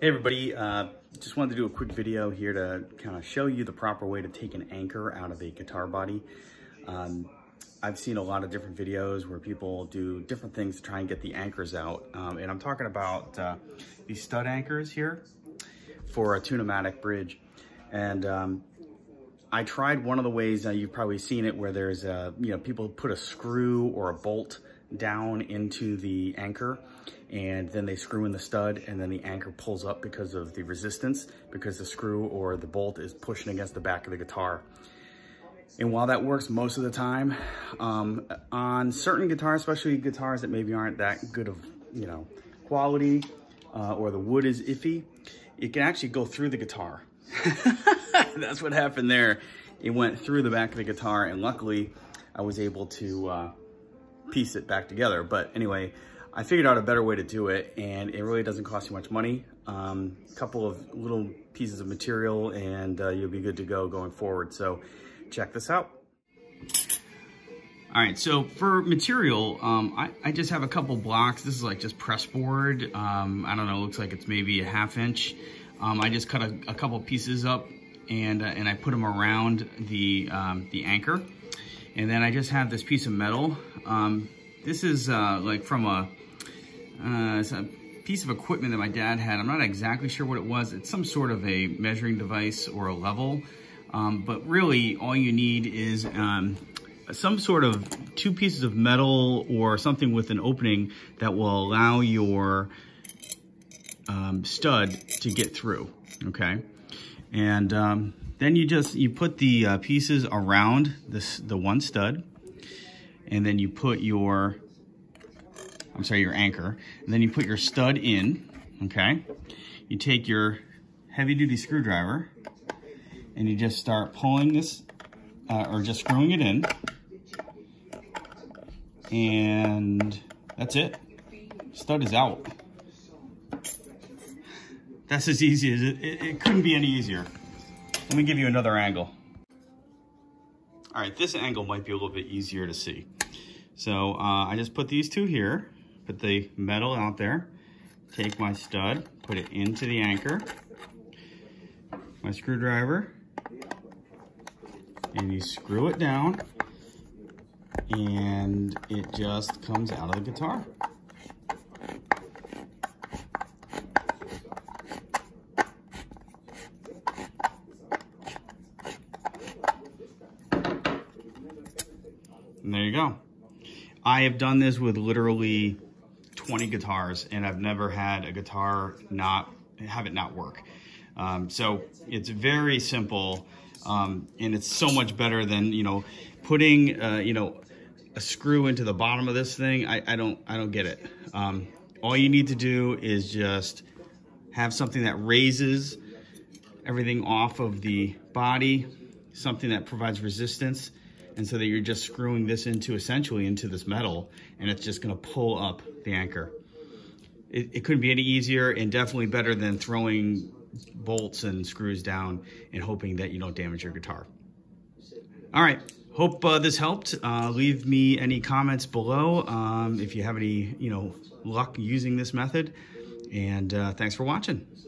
Hey everybody, just wanted to do a quick video here to kind of show you the proper way to take an anchor out of a guitar body. I've seen a lot of different videos where people do different things to try and get the anchors out. And I'm talking about these stud anchors here for a Tune-o-matic bridge. And I tried one of the ways, you've probably seen it, where there's people put a screw or a bolt down into the anchor and then they screw in the stud and then the anchor pulls up because of the resistance, because the screw or the bolt is pushing against the back of the guitar. And while that works most of the time, on certain guitars, especially guitars that maybe aren't that good of quality, or the wood is iffy, it can actually go through the guitar. That's what happened there. It went through the back of the guitar and luckily I was able to piece it back together. But anyway, I figured out a better way to do it, and it really doesn't cost you much money. A couple of little pieces of material and you'll be good to go going forward. So check this out. All right, so for material, I just have a couple blocks. This is like just press board. I don't know, looks like it's maybe a half inch. I just cut a couple pieces up and I put them around the anchor. And then I just have this piece of metal. This is like from it's a piece of equipment that my dad had. I'm not exactly sure what it was. It's some sort of a measuring device or a level. But really all you need is some sort of two pieces of metal or something with an opening that will allow your stud to get through, okay? And then you put the pieces around the one stud, and then you put your anchor, and then you put your stud in, okay? You take your heavy-duty screwdriver, and you just start pulling this, or just screwing it in, and that's it. Stud is out. That's as easy as it couldn't be any easier. Let me give you another angle. All right, this angle might be a little bit easier to see. So I just put these two here, put the metal out there, take my stud, put it into the anchor, my screwdriver, and you screw it down, and it just comes out of the guitar. And there you go. I have done this with literally 20 guitars, and I've never had a guitar not work. So it's very simple, and it's so much better than putting a screw into the bottom of this thing. I don't get it. All you need to do is just have something that raises everything off of the body, something that provides resistance. And so that you're just screwing this essentially into this metal, and it's just gonna pull up the anchor. It couldn't be any easier, and definitely better than throwing bolts and screws down and hoping that you don't damage your guitar. All right, hope this helped. Leave me any comments below if you have any luck using this method. And thanks for watching.